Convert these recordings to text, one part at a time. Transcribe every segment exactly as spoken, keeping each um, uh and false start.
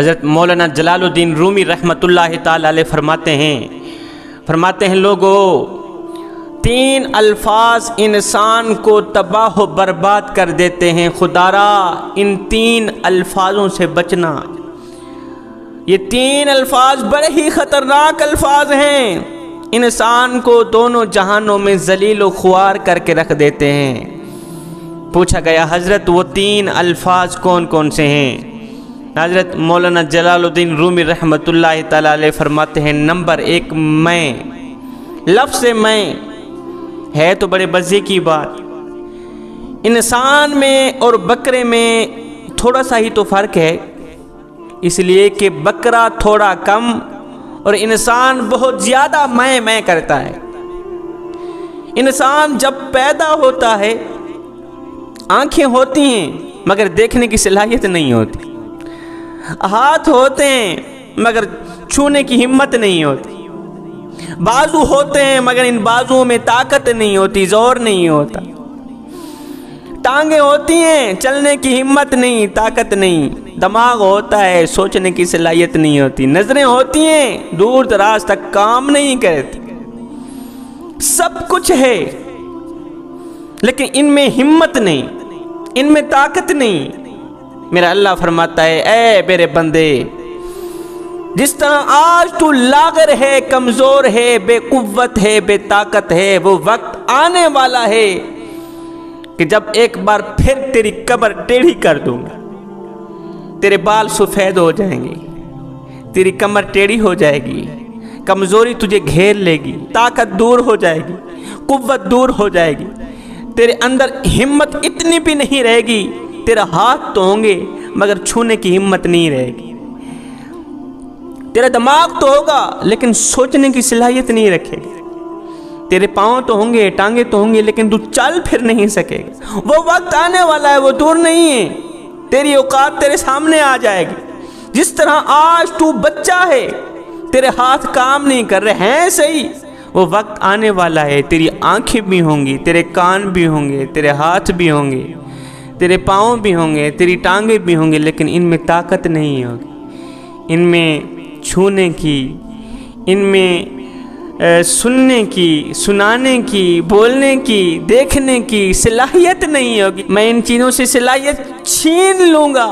हज़रत मौलाना जलालुद्दीन रूमी रहमतुल्लाह ताला अलैह फरमाते हैं फरमाते हैं लोगों, तीन अल्फाज इंसान को तबाह व बर्बाद कर देते हैं। खुदारा, इन तीन अल्फाजों से बचना। ये तीन अल्फाज बड़े ही ख़तरनाक अल्फाज हैं, इंसान को दोनों जहानों में जलील व ख्वार करके रख देते हैं। पूछा गया, हज़रत वो तीन अल्फाज कौन कौन से हैं? हज़रत मौलाना जलालुद्दीन रूमी रहमतुल्लाह ताला अलैह फरमाते हैं, नंबर एक, मैं। लफ्ज़ मैं है तो बड़े मज़े की बात, इंसान में और बकरे में थोड़ा सा ही तो फ़र्क है, इसलिए कि बकरा थोड़ा कम और इंसान बहुत ज़्यादा मैं मैं करता है। इंसान जब पैदा होता है आँखें होती हैं मगर देखने की सलाहियत नहीं होती, हाथ होते हैं मगर छूने की हिम्मत नहीं होती, बाजू होते हैं मगर इन बाजुओं में ताकत नहीं होती, जोर नहीं होता, टांगे होती हैं चलने की हिम्मत नहीं, ताकत नहीं, दिमाग होता है सोचने की सलाहियत नहीं होती, नजरें होती हैं दूर दराज तक काम नहीं करती। सब कुछ है लेकिन इनमें हिम्मत नहीं, इनमें ताकत नहीं। मेरा अल्लाह फरमाता है, ऐ मेरे बंदे, जिस तरह आज तू लागर है, कमज़ोर है, बेकुव्वत है, बेताकत है, वो वक्त आने वाला है कि जब एक बार फिर तेरी कब्र टेढ़ी कर दूंगा, तेरे बाल सफ़ेद हो जाएंगे, तेरी कमर टेढ़ी हो जाएगी, कमज़ोरी तुझे घेर लेगी, ताकत दूर हो जाएगी, कुव्वत दूर हो जाएगी, तेरे अंदर हिम्मत इतनी भी नहीं रहेगी, तेरा हाथ तो होंगे मगर छूने की हिम्मत नहीं रहेगी, तेरा दिमाग तो होगा लेकिन सोचने की सलाहियत नहीं रखेगी, तेरे पाँव तो होंगे, टांगे तो होंगे लेकिन तू चल फिर नहीं सकेगा। वो वक्त आने वाला है, वो दूर नहीं है, तेरी औकात तेरे सामने आ जाएगी। जिस तरह आज तू बच्चा है, तेरे हाथ काम नहीं कर रहे हैं सही, वो वक्त आने वाला है तेरी आँखें भी होंगी, तेरे कान भी होंगे, तेरे हाथ भी होंगे, तेरे पाँव भी होंगे, तेरी टांगे भी होंगे, लेकिन इनमें ताकत नहीं होगी, इनमें छूने की, इनमें सुनने की, सुनाने की, बोलने की, देखने की सलाहियत नहीं होगी। मैं इन चीज़ों से सलाहियत छीन लूँगा।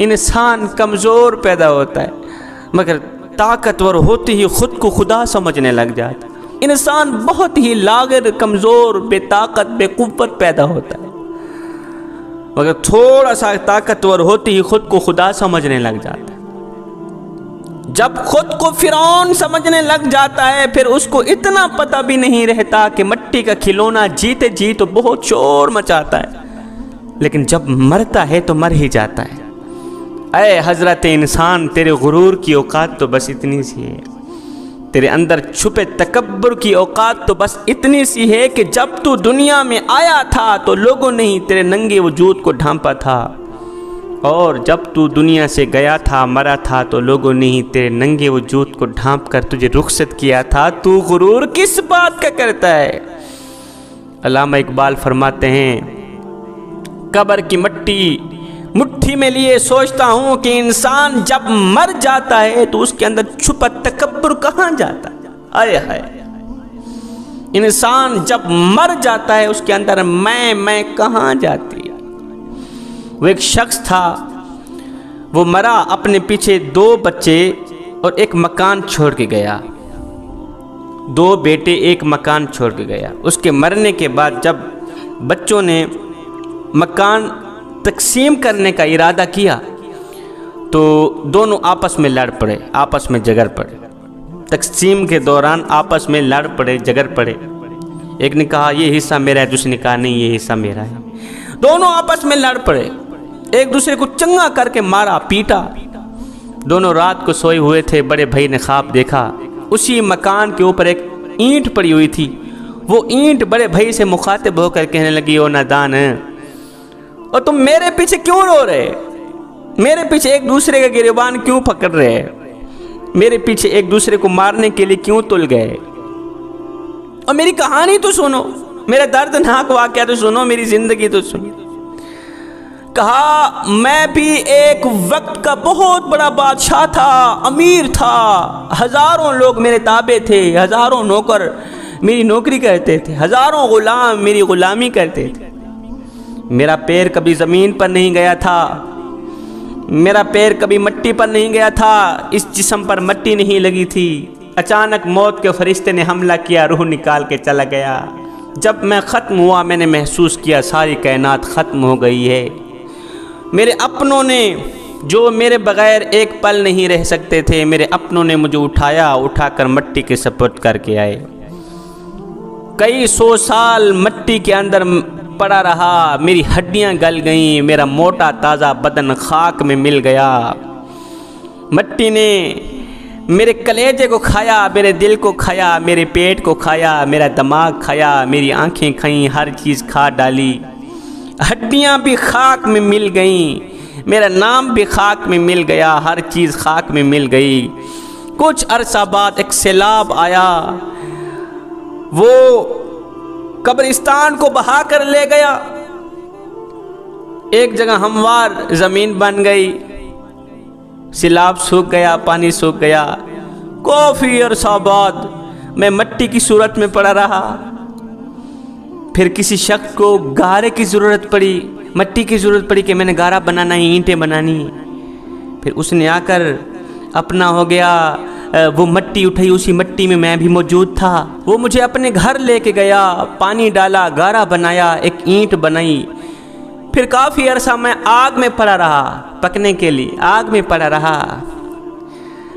इंसान कमज़ोर पैदा होता है मगर ताकतवर होते ही ख़ुद को खुदा समझने लग जाता है। इंसान बहुत ही लाग़र, कमज़ोर, बेताकत, बेकुव्वत पैदा होता है, मगर थोड़ा सा ताकतवर होते ही खुद को खुदा समझने लग जाता है। जब खुद को फिरौन समझने लग जाता है फिर उसको इतना पता भी नहीं रहता कि मिट्टी का खिलौना जीते जी तो बहुत शोर मचाता है लेकिन जब मरता है तो मर ही जाता है। अय हज़रत इंसान, तेरे गुरूर की औकात तो बस इतनी सी है, तेरे अंदर छुपे तकब्बुर की औकात तो बस इतनी सी है कि जब तू दुनिया में आया था तो लोगों ने ही तेरे नंगे वजूद को ढांपा था और जब तू दुनिया से गया था, मरा था, तो लोगों ने ही तेरे नंगे वजूद को ढांप कर तुझे रुखसत किया था। तू गुरूर किस बात का करता है? अल्लामा इकबाल फरमाते हैं, कब्र की मिट्टी मुट्ठी में लिए सोचता हूँ कि इंसान जब मर जाता है तो उसके अंदर छुपा तकब्बुर कहाँ जाता है। आय हाय, इंसान जब मर जाता है उसके अंदर मैं मैं कहाँ जाती है। वो एक शख्स था, वो मरा, अपने पीछे दो बच्चे और एक मकान छोड़ के गया, दो बेटे एक मकान छोड़ के गया। उसके मरने के बाद जब बच्चों ने मकान तकसीम करने का इरादा किया तो दोनों आपस में लड़ पड़े, आपस में झगड़ पड़े। तकसीम के दौरान आपस में लड़ पड़े, झगड़ पड़े। एक ने कहा ये हिस्सा मेरा है, दूसरे ने कहा नहीं ये हिस्सा मेरा है। दोनों आपस में लड़ पड़े, एक दूसरे को चंगा करके मारा, पीटा। दोनों रात को सोए हुए थे, बड़े भाई ने ख्वाब देखा, उसी मकान के ऊपर एक ईंट पड़ी हुई थी। वो ईंट बड़े भाई से मुखातिब होकर कहने लगी, ओ नादान, और तुम मेरे पीछे क्यों रो रहे, मेरे पीछे एक दूसरे का गिरेबान क्यों पकड़ रहे, मेरे पीछे एक दूसरे को मारने के लिए क्यों तुल गए, और मेरी कहानी तो सुनो, मेरा दर्दनाक वाकया तो सुनो, मेरी जिंदगी तो सुनो। कहा मैं भी एक वक्त का बहुत बड़ा बादशाह था, अमीर था, हज़ारों लोग मेरे ताबे थे, हज़ारों नौकर मेरी नौकरी करते थे, हज़ारों ग़ुलाम मेरी ग़ुलामी करते थे। मेरा पैर कभी ज़मीन पर नहीं गया था, मेरा पैर कभी मिट्टी पर नहीं गया था, इस जिस्म पर मिट्टी नहीं लगी थी। अचानक मौत के फरिश्ते ने हमला किया, रूह निकाल के चला गया। जब मैं ख़त्म हुआ मैंने महसूस किया सारी कायनात ख़त्म हो गई है। मेरे अपनों ने, जो मेरे बग़ैर एक पल नहीं रह सकते थे, मेरे अपनों ने मुझे उठाया, उठाकर मिट्टी के सपोर्ट करके आए। कई सौ साल मिट्टी के अंदर पड़ा रहा, मेरी हड्डियां गल गईं, मेरा मोटा ताज़ा बदन खाक में मिल गया। मिट्टी ने मेरे कलेजे को खाया, मेरे दिल को खाया, मेरे पेट को खाया, मेरा दिमाग खाया, मेरी आंखें खाईं, हर चीज़ खा डाली। हड्डियां भी खाक में मिल गईं, मेरा नाम भी खाक में मिल गया, हर चीज़ खाक में मिल गई। कुछ अरसा बाद एक सैलाब आया, वो कब्रिस्तान को बहा कर ले गया। एक जगह हमवार ज़मीन बन गई, सैलाब सूख गया, पानी सूख गया। काफ़ी अरसा बाद मैं मिट्टी की सूरत में पड़ा रहा। फिर किसी शख्स को गारे की ज़रूरत पड़ी, मिट्टी की ज़रूरत पड़ी कि मैंने गारा बनाना है, ईंटें बनानी। फिर उसने आकर अपना हो गया, वो मिट्टी उठाई, उसी मिट्टी में मैं भी मौजूद था। वो मुझे अपने घर लेके गया, पानी डाला, गारा बनाया, एक ईंट बनाई। फिर काफ़ी अरसा मैं आग में पड़ा रहा, पकने के लिए आग में पड़ा रहा।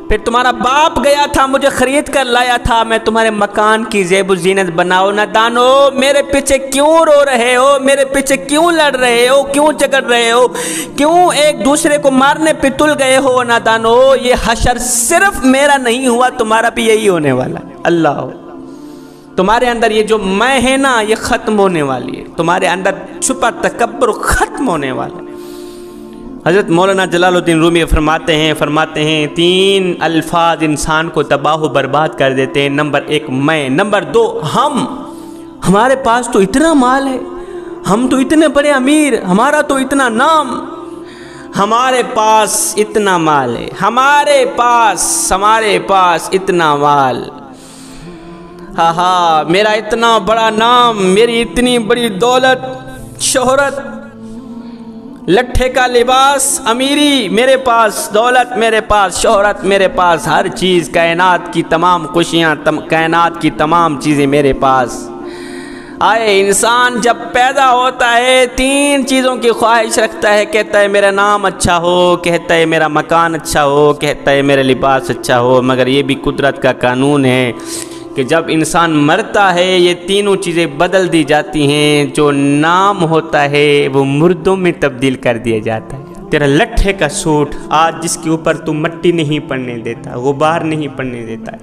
फिर तुम्हारा बाप गया था, मुझे ख़रीद कर लाया था, मैं तुम्हारे मकान की ज़ेबो ज़ीनत बनाओ ना दानो। मेरे पीछे क्यों रो रहे हो, मेरे पीछे क्यों लड़ रहे हो, क्यों झगड़ रहे हो, क्यों एक दूसरे को मारने पे तुल गए हो ना दानो। ये हशर सिर्फ मेरा नहीं हुआ, तुम्हारा भी यही होने वाला। अल्लाह, तुम्हारे अंदर ये जो मैं है ना, ये ख़त्म होने वाली है, तुम्हारे अंदर छुपा तकब्बुर ख़त्म होने वाला है। हज़रत मौलाना जलालुद्दीन रूमी फरमाते हैं फरमाते हैं तीन अल्फाज इंसान को तबाह व बर्बाद कर देते हैं। नंबर एक मैं, नंबर दो हम। हमारे पास तो इतना माल है, हम तो इतने बड़े अमीर, हमारा तो इतना नाम, हमारे पास इतना माल है, हमारे पास हमारे पास इतना माल। हा हा, मेरा इतना बड़ा नाम, मेरी इतनी बड़ी दौलत, शोहरत, लट्ठे का लिबास, अमीरी मेरे पास, दौलत मेरे पास, शोहरत मेरे पास, हर चीज़, कायनात की तमाम खुशियाँ, तम, कायनात की तमाम चीज़ें मेरे पास। आए इंसान जब पैदा होता है तीन चीज़ों की ख्वाहिश रखता है, कहता है मेरा नाम अच्छा हो, कहता है मेरा मकान अच्छा हो, कहता है मेरा लिबास अच्छा हो। मगर ये भी कुदरत का कानून है कि जब इंसान मरता है ये तीनों चीज़ें बदल दी जाती हैं। जो नाम होता है वो मुर्दों में तब्दील कर दिया जाता है। तेरा लट्ठे का सूट आज जिसके ऊपर तू मिट्टी नहीं पड़ने देता, गुबार नहीं पड़ने देता,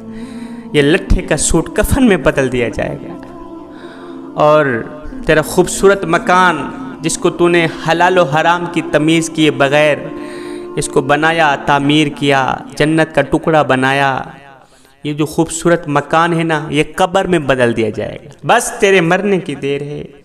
ये लट्ठे का सूट कफन में बदल दिया जाएगा। और तेरा खूबसूरत मकान जिसको तूने हलाल व हराम की तमीज़ किए बग़ैर इसको बनाया, तामीर किया, जन्नत का टुकड़ा बनाया, ये जो खूबसूरत मकान है ना, ये कब्र में बदल दिया जाएगा। बस तेरे मरने की देर है।